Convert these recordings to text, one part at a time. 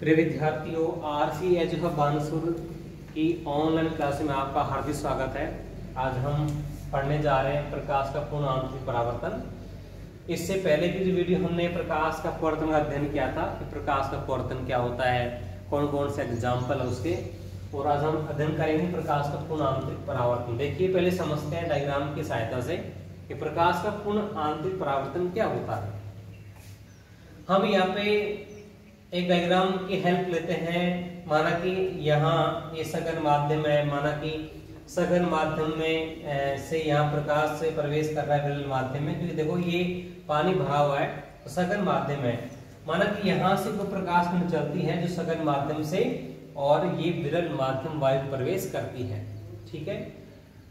प्रिय विद्यार्थियों, आरसी एजुहा बानसुर की ऑनलाइन क्लास में आपका हार्दिक स्वागत है। आज हम पढ़ने जा रहे हैं प्रकाश का पूर्ण आंतरिक परावर्तन। इससे पहले की जो वीडियो हमने प्रकाश का परावर्तन का अध्ययन किया था कि प्रकाश का परावर्तन क्या होता है, कौन कौन से एग्जाम्पल है उसके, और आज हम अध्ययन करेंगे प्रकाश का पूर्ण आंतरिक परावर्तन। देखिए, पहले समझते हैं डायग्राम की सहायता से कि प्रकाश का पूर्ण आंतरिक परावर्तन क्या होता है। हम यहाँ पे एक डायग्राम की हेल्प लेते हैं। माना कि यहाँ ये सघन माध्यम है, माना कि सघन माध्यम में से यहाँ प्रकाश से प्रवेश कर रहा है विरल माध्यम में, क्योंकि देखो ये पानी भरा हुआ है तो सघन माध्यम है। माना कि यहाँ से वो प्रकाश किरण चलती है जो सघन माध्यम से, और ये विरल माध्यम वायु प्रवेश करती है। ठीक है,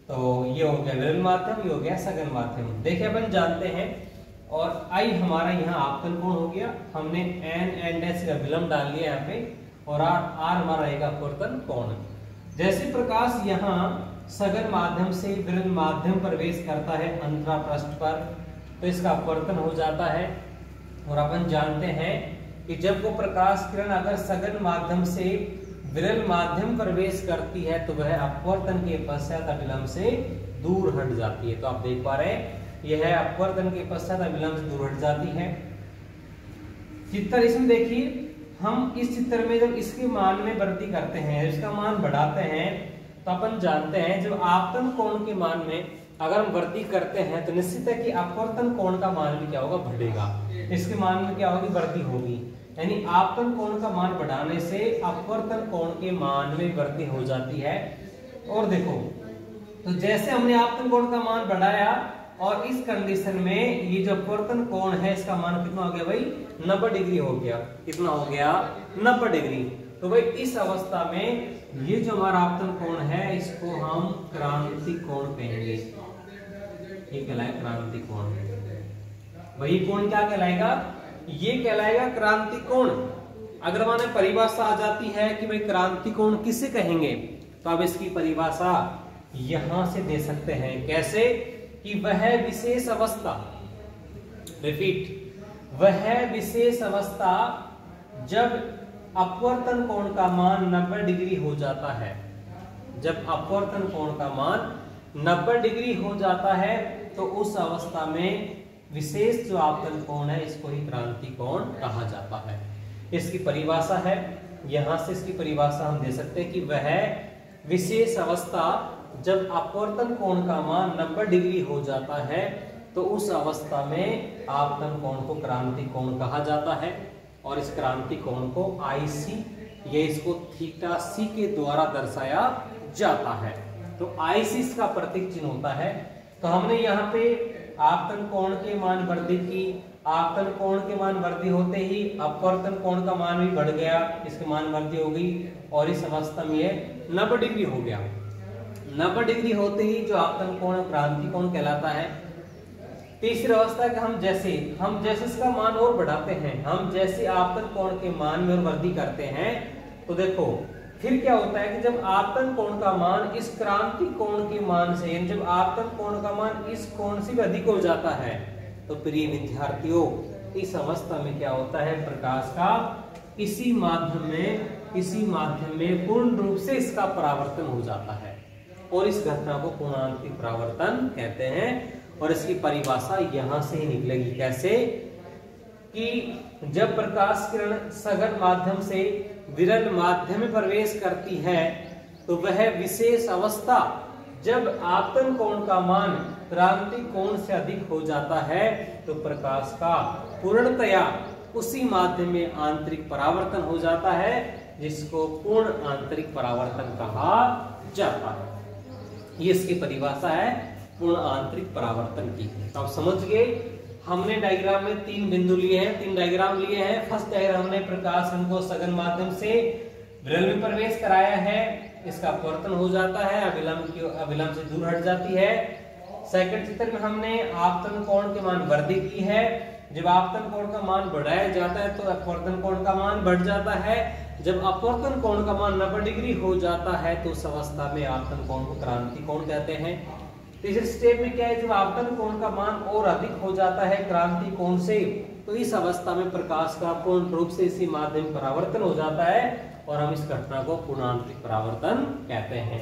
तो ये हो गया विरल माध्यम, ये हो गया सघन माध्यम। देखिए, अपन जानते हैं और आई हमारा यहाँ आपतन कोण हो गया, हमने एन एंड एस का विलंब डाल लिया यहाँ पे, और आर हमारा रहेगा अपवर्तन कोण। जैसे प्रकाश यहाँ सघन माध्यम से विरल माध्यम प्रवेश करता है अंतरा पृष्ठ पर, तो इसका अपवर्तन हो जाता है। और अपन जानते हैं कि जब वो प्रकाश किरण अगर सघन माध्यम से विरल माध्यम प्रवेश करती है तो वह अपवर्तन के पश्चात अभिलंब से दूर हट जाती है। तो आप देख पा रहे हैं यह अपवर्तन के पश्चात अभिलंब से दूर हट जाती है। चित्र इसमें देखिए, हम इस चित्र में जब इसके मान में वृद्धि करते हैं, इसका मान बढ़ाते हैं, तो अपन जानते हैं जब आपतन कोण के मान में अगर हम वृद्धि करते हैं तो निश्चित है कि अपवर्तन कोण का मान भी क्या होगा, बढ़ेगा। इसके मान में क्या होगी, वृद्धि होगी। यानी आपतन कोण का मान बढ़ाने से अपवर्तन कोण के मान में वृद्धि हो जाती है। और देखो, तो जैसे हमने आपतन कोण का मान बढ़ाया और इस कंडीशन में ये जो अपवर्तन कोण है इसका मान कितना हो गया भाई, 90 डिग्री हो गया। कितना हो गया, 90 डिग्री। तो भाई इस अवस्था में ये जो हमारा आपतन कोण है इसको हम क्रांति कोण कहेंगे। ये कहलाएगा क्रांति कोण। वही कोण क्या कहलाएगा, ये कहलाएगा क्रांति कोण। अगर माने परिभाषा आ जाती है कि भाई क्रांति कोण किसे कहेंगे, तो आप इसकी परिभाषा यहां से दे सकते हैं। कैसे कि वह विशेष अवस्था, रिपीट, वह विशेष अवस्था जब अपवर्तन कोण का मान 90 डिग्री हो जाता है, जब अपवर्तन कोण का मान 90 डिग्री हो जाता है तो उस अवस्था में विशेष जो आपतन कोण है इसको ही क्रांति कोण कहा जाता है। इसकी परिभाषा है, यहां से इसकी परिभाषा हम दे सकते हैं कि वह विशेष अवस्था जब अपवर्तन कोण का मान 90 डिग्री हो जाता है तो उस अवस्था में आपतन कोण को क्रांति कोण कहा जाता है। और इस क्रांति कोण को आईसी या इसको थीटा सी के द्वारा दर्शाया जाता है। तो आईसी इसका प्रतीक चिन्ह होता है। तो हमने यहाँ पे आपतन कोण के मान वृद्धि की, आपतन कोण के मान वृद्धि होते ही अपवर्तन कोण का मान भी बढ़ गया, इसके मान वृद्धि हो गई और इस अवस्था में यह 90 डिग्री हो गया। 90 डिग्री होते ही जो आपतन कोण क्रांति कोण कहलाता है। तीसरी अवस्था कि हम जैसे इसका मान और बढ़ाते हैं, हम जैसे आपतन कोण के मान में और वृद्धि करते हैं, तो देखो फिर क्या होता है कि जब आपतन कोण का मान इस क्रांति कोण के मान से, जब आपतन कोण का मान इस कोण से भी अधिक हो जाता है, तो प्रिय विद्यार्थियों इस अवस्था में क्या होता है, प्रकाश का किसी माध्यम में पूर्ण रूप से इसका परावर्तन हो जाता है। और इस घटना को पूर्ण आंतरिक परावर्तन कहते हैं। और इसकी परिभाषा यहां से ही निकलेगी। कैसे कि जब प्रकाश किरण सघन माध्यम से विरल माध्यम में प्रवेश करती है तो वह विशेष अवस्था जब आपतन कोण का मान क्रांति कोण से अधिक हो जाता है तो प्रकाश का पूर्णतया उसी माध्यम में आंतरिक परावर्तन हो जाता है, जिसको पूर्ण आंतरिक परावर्तन कहा जाता है। ये इसकी परिभाषा है पूर्ण आंतरिक परावर्तन की। तो आप समझ गए, हमने डायग्राम में तीन बिंदु लिए हैं, तीन डायग्राम लिए हैं। फर्स्ट डायग्राम हमने प्रकाश हमको सघन माध्यम से विरल में प्रवेश कराया है, इसका अपवर्तन हो जाता है, अभिलंब से दूर हट जाती है। सेकंड चित्र में हमने आपतन कोण के मान वृद्धि की है, जब आपतन कोण का मान बढ़ाया जाता है तो अपवर्तन कोण का मान बढ़ जाता है, जब अपवर्तन कोण का मान 90 डिग्री हो जाता है तो उस अवस्था में आपतन कोण को क्रांति कोण कहते हैं। तीसरे स्टेप में क्या है, जब आपतन कोण का मान और अधिक हो जाता है क्रांति कोण से, तो इस अवस्था में प्रकाश का पूर्ण रूप से इसी माध्यम परावर्तन हो जाता है और हम इस घटना को पूर्णांतरिक परावर्तन कहते हैं।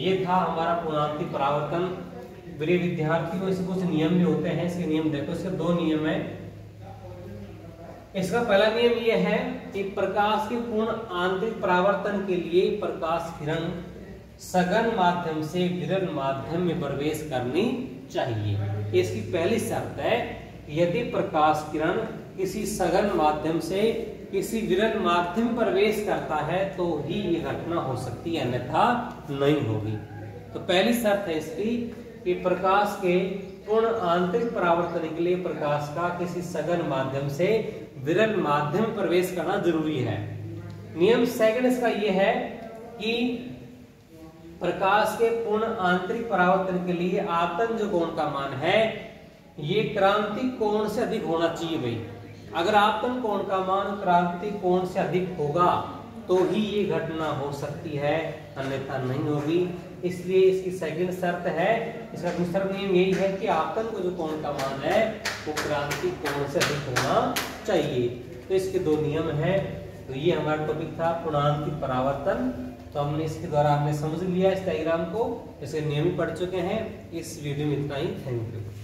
ये था हमारा पूर्णांतरिक परावर्तन। मेरे विद्यार्थियों इसके कुछ नियम भी होते हैं, इसके नियम देखो। इसके दो नियम है। इसका पहला नियम ये है कि प्रकाश के पूर्ण आंतरिक परावर्तन के लिए प्रकाश किरण सघन माध्यम से विरल माध्यम में प्रवेश करनी चाहिए। इसकी पहली शर्त है, यदि प्रकाश किरण किसी सघन माध्यम से किसी विरल माध्यम प्रवेश करता है तो ही ये घटना हो सकती है, अन्यथा नहीं होगी। तो पहली शर्त है इसकी कि प्रकाश के पूर्ण आंतरिक परावर्तन के लिए प्रकाश का किसी सघन माध्यम से विरल माध्यम प्रवेश करना जरूरी है। नियम सेकंड इसका यह है कि प्रकाश के पूर्ण आंतरिक परावर्तन के लिए आपतन जो कोण का मान है ये क्रांतिक कोण से अधिक होना चाहिए। भाई अगर आपतन कोण का मान क्रांतिक कोण से अधिक होगा तो ही ये घटना हो सकती है, अन्यथा नहीं होगी। इसलिए इसकी सेकंड शर्त है, इसका दूसरा नियम यही है कि आपतन को जो कोण का मान है वो क्रांतिक कोण से अधिक होना चाहिए। तो इसके दो नियम हैं। तो ये हमारा टॉपिक था पूर्णांतरिक परावर्तन। तो हमने इसके द्वारा हमने समझ लिया इस डायग्राम को, इसके नियम भी पढ़ चुके हैं। इस वीडियो में इतना ही। Thank you.